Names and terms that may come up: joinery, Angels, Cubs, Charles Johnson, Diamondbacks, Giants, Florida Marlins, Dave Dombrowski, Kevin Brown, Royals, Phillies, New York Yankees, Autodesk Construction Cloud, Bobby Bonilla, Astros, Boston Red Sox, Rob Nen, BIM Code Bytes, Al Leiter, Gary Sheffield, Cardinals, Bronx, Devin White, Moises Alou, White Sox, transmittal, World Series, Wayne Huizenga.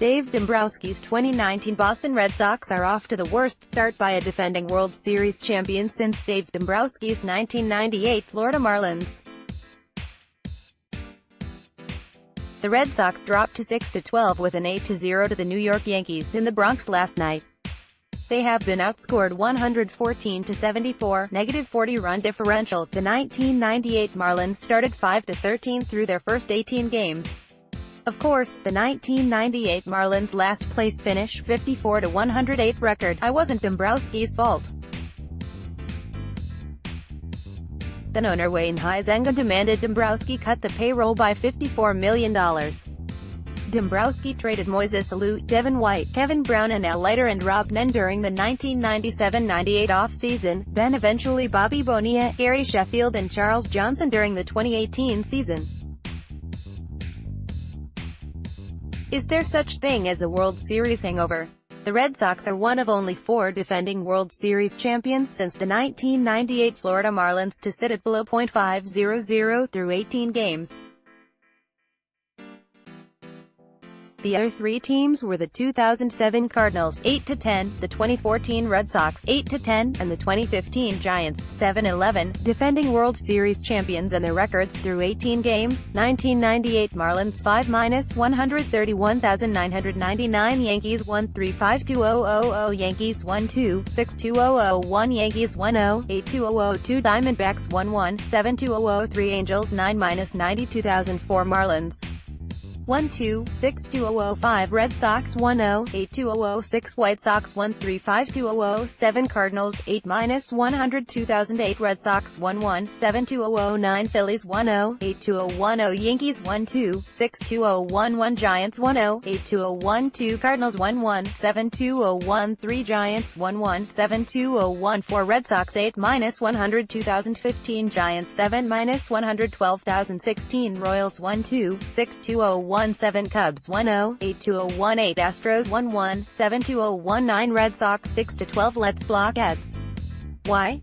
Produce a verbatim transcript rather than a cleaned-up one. Dave Dombrowski's twenty nineteen Boston Red Sox are off to the worst start by a defending World Series champion since Dave Dombrowski's nineteen ninety-eight Florida Marlins. The Red Sox dropped to six to twelve with an eight to nothing to the New York Yankees in the Bronx last night. They have been outscored one hundred fourteen to seventy-four, negative forty-run differential. The nineteen ninety-eight Marlins started five to thirteen through their first eighteen games. Of course, the nineteen ninety-eight Marlins' last-place finish, fifty-four to one hundred eight record, I wasn't Dombrowski's fault. Then owner Wayne Huizenga demanded Dombrowski cut the payroll by fifty-four million dollars. Dombrowski traded Moises Alou, Devin White, Kevin Brown and Al Leiter and Rob Nen during the nineteen ninety-seven ninety-eight off-season, then eventually Bobby Bonilla, Gary Sheffield and Charles Johnson during the twenty eighteen season. Is there such thing as a World Series hangover? The Red Sox are one of only four defending World Series champions since the nineteen ninety-eight Florida Marlins to sit at below point five hundred through eighteen games. The other three teams were the two thousand seven Cardinals eight to ten, the twenty fourteen Red Sox eight to ten, and the twenty fifteen Giants seven to eleven, defending World Series champions and their records through eighteen games. nineteen ninety-eight Marlins five to one hundred thirty-one thousand nine hundred ninety-nine, Yankees one three five two thousand, Yankees one two six two thousand one, Yankees one zero eight two thousand two, Diamondbacks one one seven two thousand three, Angels nine to ninety-two thousand four, Marlins one two six two thousand five, Red Sox one zero eight two thousand six, White Sox one three five two thousand seven, Cardinals eight to one hundred two thousand eight, Red Sox one one seven two thousand nine, Phillies one zero eight two thousand ten, Yankees one two six two thousand eleven, Giants one zero eight two thousand twelve, Cardinals one one seven two thousand thirteen, Giants one one seven two thousand fourteen, Red Sox eight to one hundred two thousand fifteen, Giants seven to one hundred twelve thousand sixteen, Royals one two six two thousand one, one seven, Cubs one zero eight two thousand eighteen, Astros one one seven two thousand nineteen, Red Sox six to twelve. Let's block ads. Why?